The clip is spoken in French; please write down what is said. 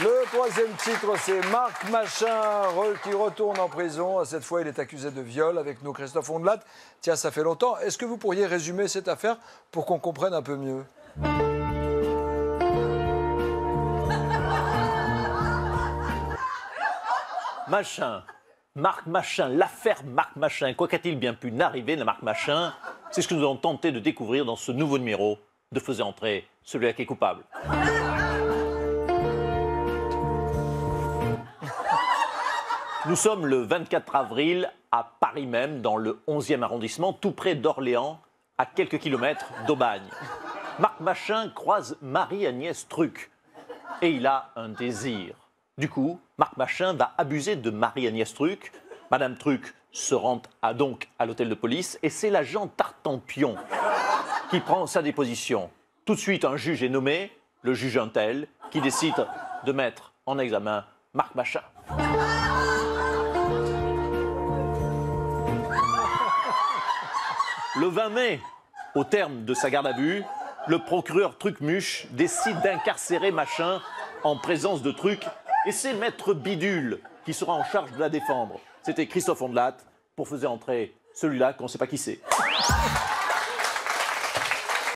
Le troisième titre, c'est Marc Machin qui retourne en prison. Cette fois, il est accusé de viol. Avec nous, Christophe Hondelatte. Tiens, ça fait longtemps. Est-ce que vous pourriez résumer cette affaire pour qu'on comprenne un peu mieux? Machin, Marc Machin, l'affaire Marc Machin. Quoi qu'a-t-il bien pu n'arriver à Marc Machin? C'est ce que nous allons tenter de découvrir dans ce nouveau numéro de Faisait entrer celui-là qui est coupable. Nous sommes le 24 avril à Paris même, dans le 11e arrondissement, tout près d'Orléans, à quelques kilomètres d'Aubagne. Marc Machin croise Marie-Agnès Truc et il a un désir. Du coup, Marc Machin va abuser de Marie-Agnès Truc. Madame Truc se rend donc à l'hôtel de police et c'est l'agent Tartampion qui prend sa déposition. Tout de suite, un juge est nommé, le juge Untel, qui décide de mettre en examen Marc Machin. Le 20 mai, au terme de sa garde à vue, le procureur Trucmuche décide d'incarcérer Machin en présence de Truc et c'est Maître Bidule qui sera en charge de la défendre. C'était Christophe Hondelatte pour Faisait entrer celui-là qu'on ne sait pas qui c'est.